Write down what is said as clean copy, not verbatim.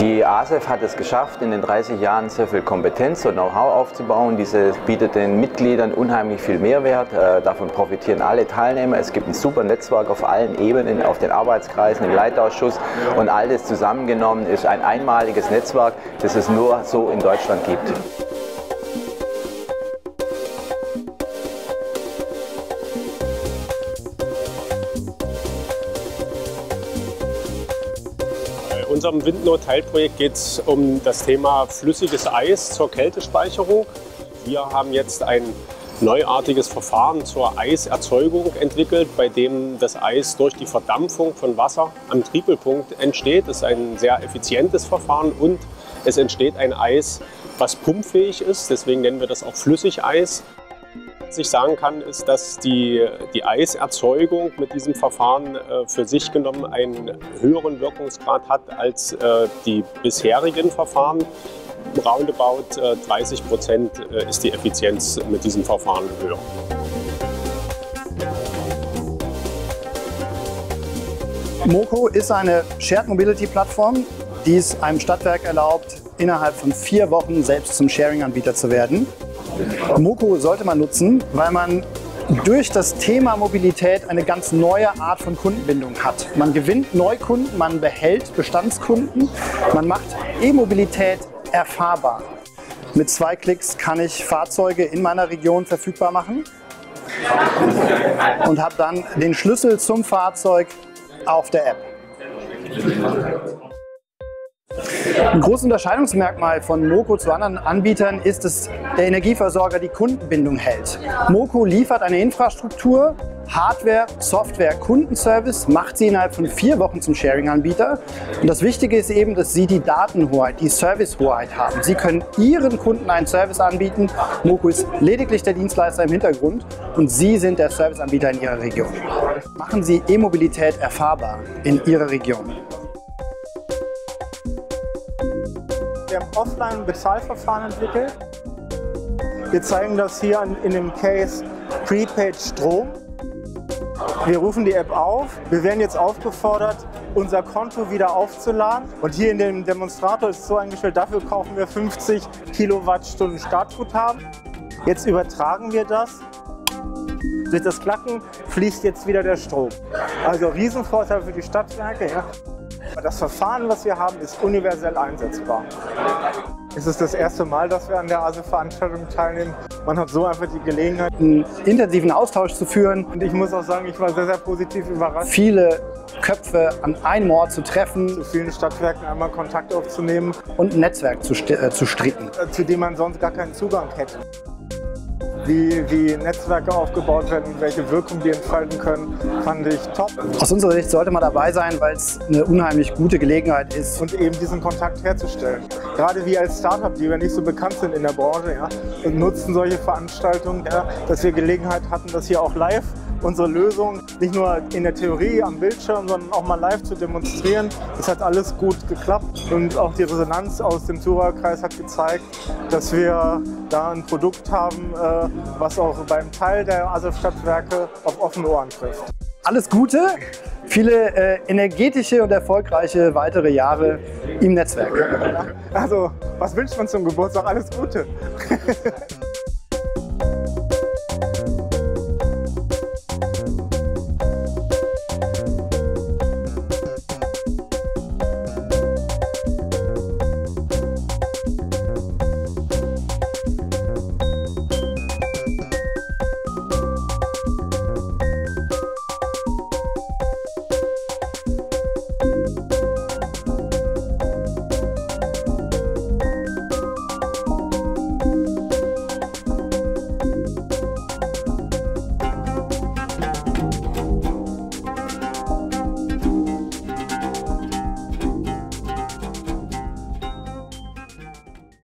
Die ASEW hat es geschafft, in den 30 Jahren sehr viel Kompetenz und Know-how aufzubauen. Diese bietet den Mitgliedern unheimlich viel Mehrwert. Davon profitieren alle Teilnehmer. Es gibt ein super Netzwerk auf allen Ebenen, auf den Arbeitskreisen, im Leitausschuss. Und all das zusammengenommen ist ein einmaliges Netzwerk, das es nur so in Deutschland gibt. In unserem Windnot-Teilprojekt geht es um das Thema flüssiges Eis zur Kältespeicherung. Wir haben jetzt ein neuartiges Verfahren zur Eiserzeugung entwickelt, bei dem das Eis durch die Verdampfung von Wasser am Tripelpunkt entsteht. Das ist ein sehr effizientes Verfahren und es entsteht ein Eis, was pumpfähig ist. Deswegen nennen wir das auch Flüssigeis. Was ich sagen kann, ist, dass die Eiserzeugung mit diesem Verfahren für sich genommen einen höheren Wirkungsgrad hat als die bisherigen Verfahren. Roundabout 30% ist die Effizienz mit diesem Verfahren höher. MOQO ist eine Shared Mobility Plattform, die es einem Stadtwerk erlaubt, innerhalb von 4 Wochen selbst zum Sharing-Anbieter zu werden. MOQO sollte man nutzen, weil man durch das Thema Mobilität eine ganz neue Art von Kundenbindung hat. Man gewinnt Neukunden, man behält Bestandskunden, man macht E-Mobilität erfahrbar. Mit 2 Klicks kann ich Fahrzeuge in meiner Region verfügbar machen und habe dann den Schlüssel zum Fahrzeug auf der App. Ein großes Unterscheidungsmerkmal von MOQO zu anderen Anbietern ist, dass der Energieversorger die Kundenbindung hält. MOQO liefert eine Infrastruktur, Hardware, Software, Kundenservice, macht sie innerhalb von 4 Wochen zum Sharing-Anbieter. Und das Wichtige ist eben, dass Sie die Datenhoheit, die Servicehoheit haben. Sie können Ihren Kunden einen Service anbieten. MOQO ist lediglich der Dienstleister im Hintergrund und Sie sind der Serviceanbieter in Ihrer Region. Machen Sie E-Mobilität erfahrbar in Ihrer Region. Wir haben offline ein Bezahlverfahren entwickelt. Wir zeigen das hier in dem Case Prepaid Strom. Wir rufen die App auf. Wir werden jetzt aufgefordert, unser Konto wieder aufzuladen. Und hier in dem Demonstrator ist es so eingestellt, dafür kaufen wir 50 Kilowattstunden Startguthaben. Jetzt übertragen wir das. Durch das Klacken fließt jetzt wieder der Strom. Also Riesenvorteil für die Stadtwerke. Ja. Das Verfahren, was wir haben, ist universell einsetzbar. Es ist das erste Mal, dass wir an der ASEW-Veranstaltung teilnehmen. Man hat so einfach die Gelegenheit, einen intensiven Austausch zu führen. Und ich muss auch sagen, ich war sehr, sehr positiv überrascht. Viele Köpfe an einem Ort zu treffen. Zu vielen Stadtwerken einmal Kontakt aufzunehmen. Und ein Netzwerk zu stricken. Zu dem man sonst gar keinen Zugang hätte. Wie Netzwerke aufgebaut werden und welche Wirkung die entfalten können, fand ich top. Aus unserer Sicht sollte man dabei sein, weil es eine unheimlich gute Gelegenheit ist. Und eben diesen Kontakt herzustellen. Gerade wir als Startup, die wir nicht so bekannt sind in der Branche, ja, nutzen solche Veranstaltungen, ja, dass wir Gelegenheit hatten, das hier auch live unsere Lösung nicht nur in der Theorie am Bildschirm, sondern auch mal live zu demonstrieren. Das hat alles gut geklappt und auch die Resonanz aus dem Thurau-Kreis hat gezeigt, dass wir da ein Produkt haben, was auch beim Teil der ASEW-Stadtwerke auf offene Ohren trifft. Alles Gute, viele energetische und erfolgreiche weitere Jahre im Netzwerk. Also, was wünscht man zum Geburtstag? Alles Gute!